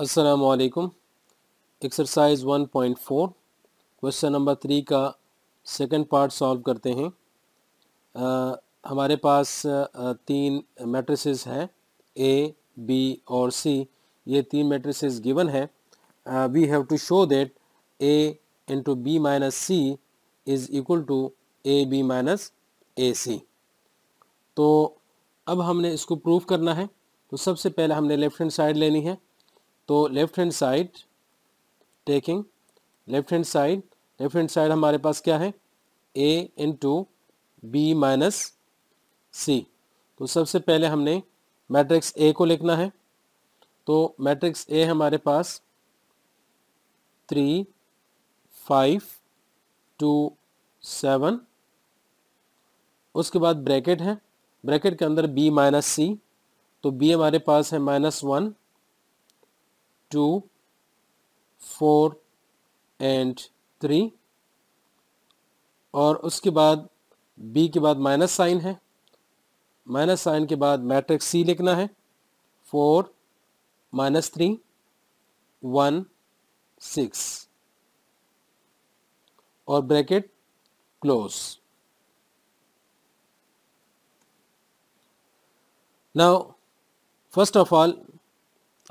अस्सलामुअलैकुम। Exercise 1.4 question number 3 का second part solve करते हैं। हमारे पास तीन मैट्रिसेस हैं ए बी और सी। ये तीन मैट्रिसेस गिवन हैं। We have to show that A into B minus C is equal to A B minus A C. तो अब हमने इसको प्रूव करना है। तो सबसे पहले हमने लेफ़्ट हैंड साइड लेनी है। तो लेफ़्ट हैंड साइड हमारे पास क्या है a into B minus C. तो सबसे पहले हमने मैट्रिक्स a को लिखना है। तो मैट्रिक्स a हमारे पास 3, 5, 2, 7, उसके बाद ब्रैकेट है, ब्रैकेट के अंदर b माइनस सी। तो b हमारे पास है -1, 2, 4 and 3 और उसके बाद b के बाद माइनस साइन है, माइनस साइन के बाद मैट्रिक्स c लिखना है। 4, -3, 1, 6 और bracket close. Now first of all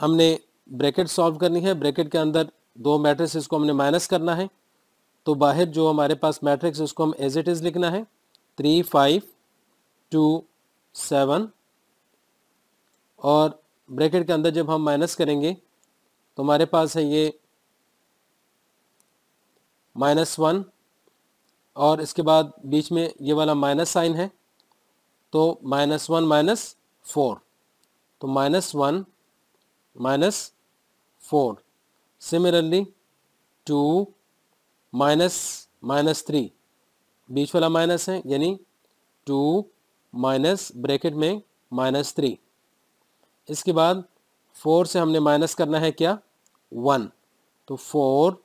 हमने ब्रैकेट सॉल्व करनी है। ब्रैकेट के अंदर दो मैट्रिक्स को हमने माइनस करना है। तो बाहर जो हमारे पास मैट्रिक्स उसको हम एज इट इज़ लिखना है। 3, 5, 2, 7 और ब्रैकेट के अंदर जब हम माइनस करेंगे तो हमारे पास है ये -1 और इसके बाद बीच में ये वाला माइनस साइन है। तो -1, -4 तो -1, -4 सिमिलरली 2, -3 बीच वाला माइनस है यानी 2 ब्रैकेट में -3। इसके बाद 4 से हमने माइनस करना है क्या 1 तो 4,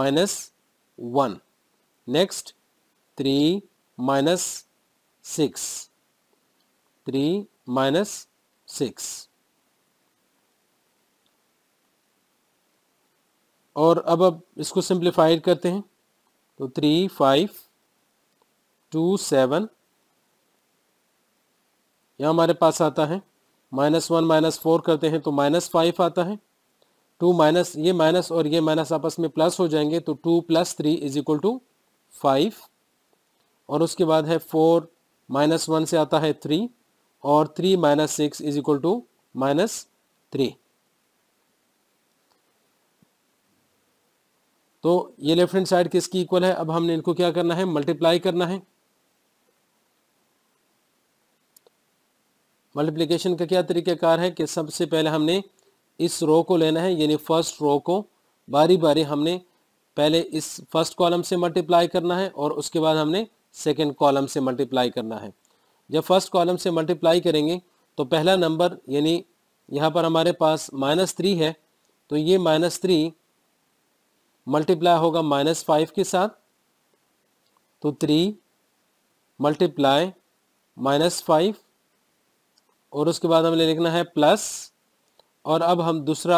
-1। नेक्स्ट 3, -6 3, -6 और अब इसको सिंप्लीफाई करते हैं। तो 3, 5, 2, 7 यहाँ हमारे पास आता है -1, -4 करते हैं तो -5 आता है। 2 ये माइनस और ये माइनस आपस में प्लस हो जाएंगे तो 2 + 3 = 5 और उसके बाद है 4, -1 से आता है 3 और 3, -6 = -3। तो ये लेफ्ट हैंड साइड किसकी इक्वल है। अब हमने इनको क्या करना है मल्टीप्लाई करना है। मल्टीप्लिकेशन का क्या तरीकाकार है कि सबसे पहले हमने इस रो को लेना है यानी फर्स्ट रो को बारी बारी हमने पहले इस फर्स्ट कॉलम से मल्टीप्लाई करना है और उसके बाद हमने सेकेंड कॉलम से मल्टीप्लाई करना है। जब फर्स्ट कॉलम से मल्टीप्लाई करेंगे तो पहला नंबर यानी यहाँ पर हमारे पास -3 है तो ये -3 मल्टीप्लाई होगा -5 के साथ। तो 3 × -5 और उसके बाद हमने लिखना है प्लस और अब हम दूसरे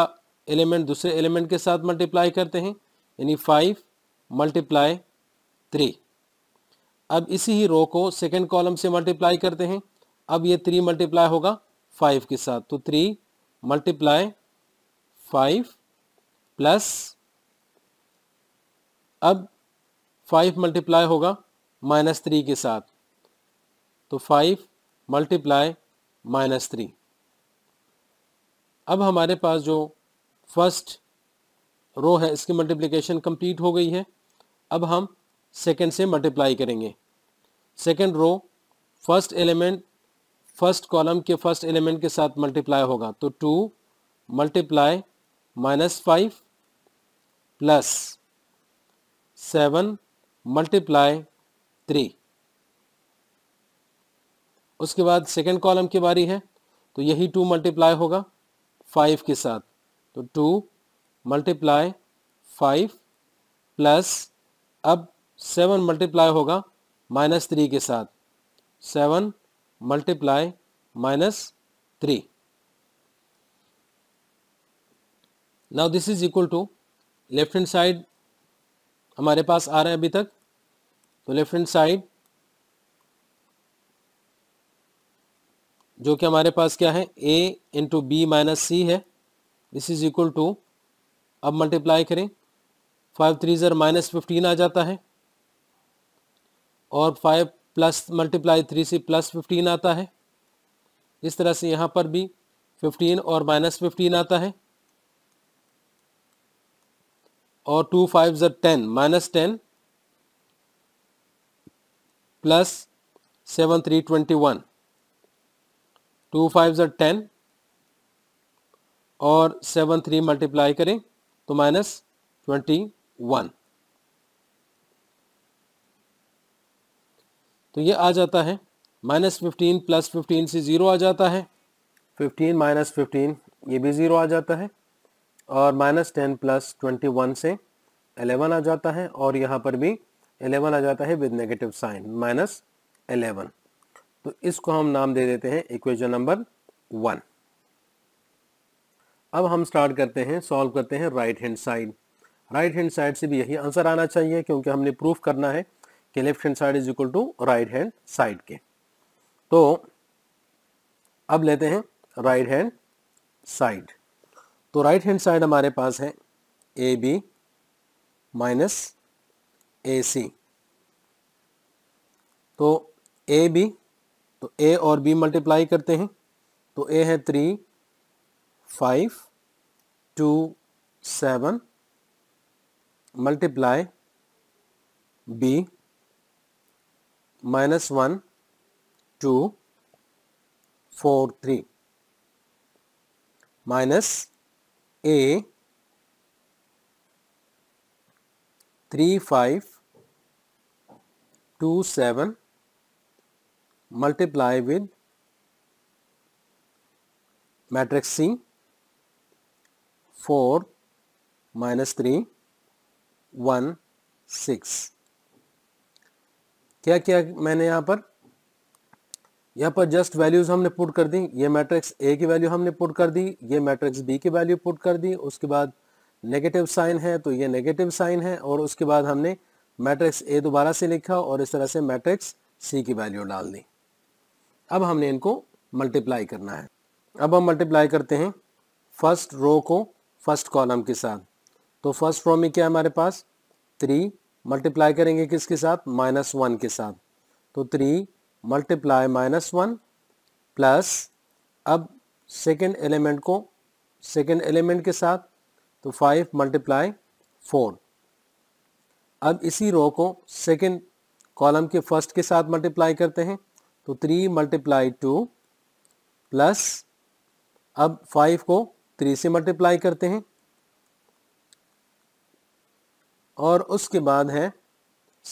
एलिमेंट के साथ मल्टीप्लाई करते हैं यानी 5 × 3। अब इसी ही रो को सेकेंड कॉलम से मल्टीप्लाई करते हैं। अब ये 3 मल्टीप्लाई होगा 5 के साथ तो 3 × 5 प्लस अब 5 मल्टीप्लाई होगा -3 के साथ तो 5 × -3। अब हमारे पास जो फर्स्ट रो है इसकी मल्टीप्लिकेशन कंप्लीट हो गई है। अब हम सेकेंड से मल्टीप्लाई करेंगे। Second row first element first column के फर्स्ट एलिमेंट के साथ मल्टीप्लाई होगा तो 2 × -5 प्लस 7 × 3। उसके बाद सेकेंड कॉलम की बारी है तो यही 2 मल्टीप्लाई होगा 5 के साथ तो 2 × 5 प्लस अब 7 मल्टीप्लाई होगा -3 के साथ 7 multiply -3। now this is equal to left hand side हमारे पास आ रहा है अभी तक, तो लेफ्ट हैंड साइड जो कि हमारे पास क्या है a into B minus C है, दिस इज इक्वल टू अब मल्टीप्लाई करें 5 3 ज़र माइनस 15 आ जाता है और 5 प्लस मल्टीप्लाई 3 से प्लस 15 आता है। इस तरह से यहाँ पर भी 15 और माइनस 15 आता है और 2 5 ज़र 10 माइनस 10 प्लस 7 3 21 2 5 ज़र 10 और 7 3 मल्टीप्लाई करें तो माइनस 21। तो ये आ जाता है -15 प्लस 15 से 0 आ जाता है, 15 माइनस 15 ये भी 0 आ जाता है और -10 प्लस 21 से 11 आ जाता है और यहाँ पर भी 11 आ जाता है विद नेगेटिव साइन -11। तो इसको हम नाम दे देते हैं इक्वेशन नंबर 1। अब हम स्टार्ट करते हैं, सॉल्व करते हैं right hand side. Right hand side से भी यही आंसर आना चाहिए क्योंकि हमने प्रूफ करना है कि left hand side is equal to right hand side के। तो अब लेते हैं राइट हैंड साइड। तो राइट हैंड साइड हमारे पास है ए बी माइनस ए सी। तो ए बी, तो ए और बी मल्टीप्लाई करते हैं तो ए है 3 5 2 7 multiply B -1 2 4 3 minus A 3 5 2 7 multiply with matrix C 4 - 3 1 6। क्या किया मैंने यहाँ पर जस्ट वैल्यूज हमने पुट कर दी। ये मैट्रिक्स A की वैल्यू हमने पुट कर दी, ये मैट्रिक्स B की वैल्यू पुट कर दी, उसके बाद नेगेटिव साइन है तो ये नेगेटिव साइन है और उसके बाद हमने मैट्रिक्स A दोबारा से लिखा और इस तरह से मैट्रिक्स C की वैल्यू डाल दी। अब हमने इनको मल्टीप्लाई करना है। अब हम मल्टीप्लाई करते हैं फर्स्ट रो को फर्स्ट कॉलम के साथ। तो फर्स्ट रो में क्या है हमारे पास 3 मल्टीप्लाई करेंगे किसके साथ -1 के साथ। तो 3 मल्टीप्लाई -1 प्लस अब सेकेंड एलिमेंट के साथ तो 5 मल्टीप्लाई 4। अब इसी रो को सेकेंड कॉलम के फर्स्ट के साथ मल्टीप्लाई करते हैं तो 3 मल्टीप्लाई 2 प्लस अब 5 को 3 से मल्टीप्लाई करते हैं और उसके बाद है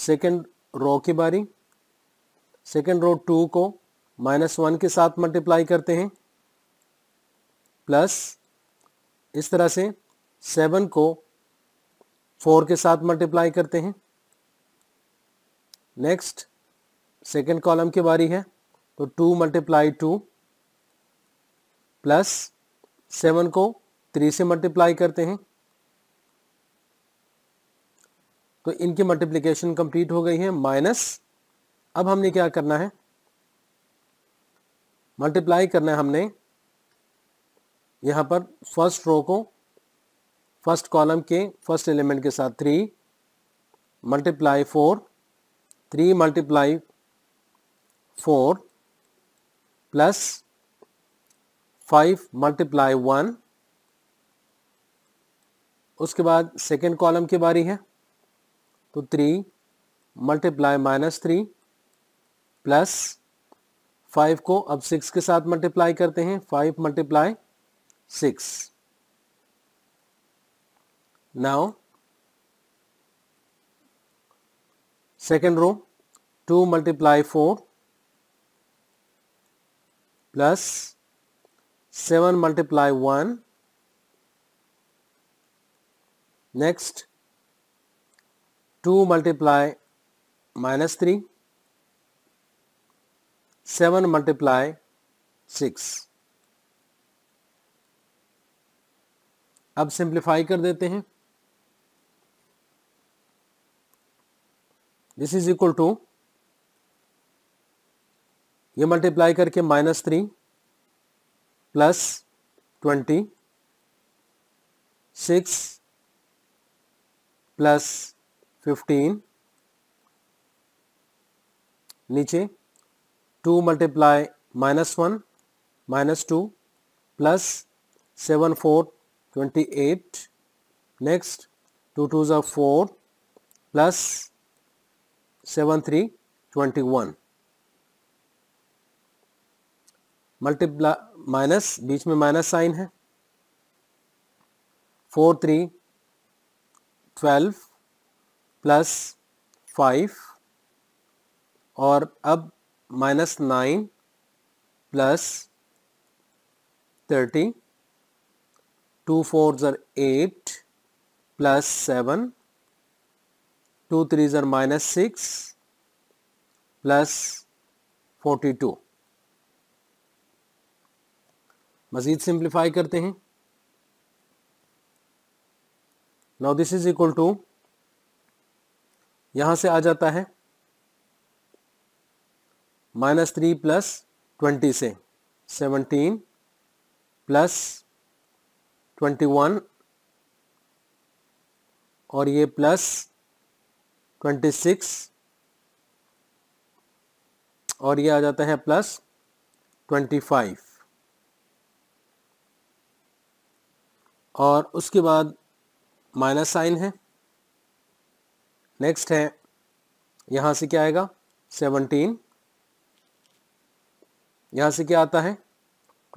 सेकेंड रो की बारी। सेकेंड रो 2 को -1 के साथ मल्टीप्लाई करते हैं प्लस इस तरह से 7 को 4 के साथ मल्टीप्लाई करते हैं। नेक्स्ट सेकेंड कॉलम की बारी है तो 2 मल्टीप्लाई 2 प्लस 7 को 3 से मल्टीप्लाई करते हैं। तो इनकी मल्टीप्लिकेशन कंप्लीट हो गई है माइनस। अब हमने क्या करना है, मल्टीप्लाई करना है हमने यहाँ पर फर्स्ट रो को फर्स्ट कॉलम के फर्स्ट एलिमेंट के साथ 3 मल्टीप्लाई 4 प्लस 5 मल्टीप्लाई 1। उसके बाद सेकेंड कॉलम की बारी है तो 3 मल्टीप्लाई -3 प्लस 5 को अब 6 के साथ मल्टीप्लाई करते हैं 5 multiply 6। Now second row 2 multiply 4 plus 7 multiply 1। Next 2 multiply -3 7 multiply 6। अब सिंप्लीफाई कर देते हैं। दिस इज इक्वल टू ये मल्टीप्लाई करके -3 प्लस 26 प्लस 15 नीचे 2 multiply -1 -2 plus 7 4 28 next 2 2 4 plus 7 3 21 multiply minus बीच में माइनस साइन है 4 3 12 प्लस 5 और अब -9 प्लस 30 2 4 8 प्लस 7 2 3 -6 प्लस 42 मजीद सिंप्लीफाई करते हैं। Now this is equal to यहां से आ जाता है -3 प्लस 20 से 17 प्लस 21 और ये प्लस 26 और ये आ जाता है प्लस 25 और उसके बाद माइनस साइन है। नेक्स्ट है यहाँ से क्या आएगा 17 यहाँ से क्या आता है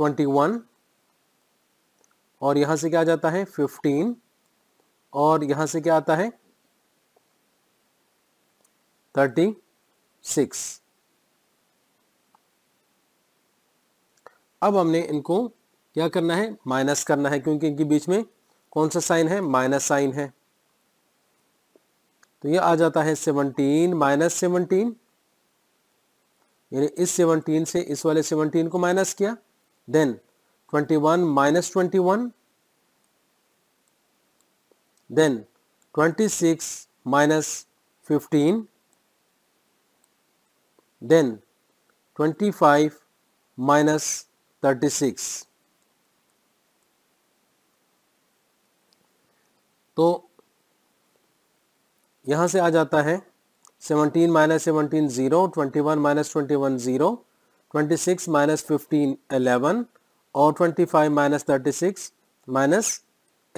21 और यहाँ से क्या आ जाता है 15 और यहाँ से क्या आता है 36। अब हमने इनको क्या करना है माइनस करना है क्योंकि इनके बीच में कौन सा साइन है माइनस साइन है। तो ये आ जाता है 17 माइनस 17 यानी इस 17 से इस वाले 17 को माइनस किया then 21 minus 21 then 26 minus 15 then 25 minus 36। तो यहाँ से आ जाता है 17 माइनस 17 0 21 माइनस 21 0 26 माइनस 15 11 और 25 minus 36 minus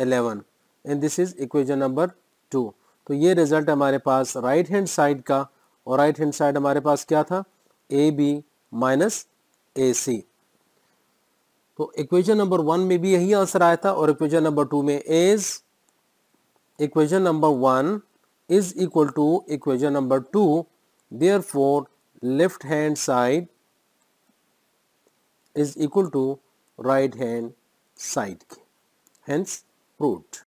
11 and this is equation number 2। तो ये रिजल्ट हमारे पास राइट हैंड साइड का और राइट हैंड साइड हमारे पास क्या था AB माइनस AC। तो इक्वेशन नंबर 1 में भी यही आंसर आया था और इक्वेशन नंबर 2 में is equation number 1 is equal to equation number 2, therefore left hand side is equal to right hand side, hence proved.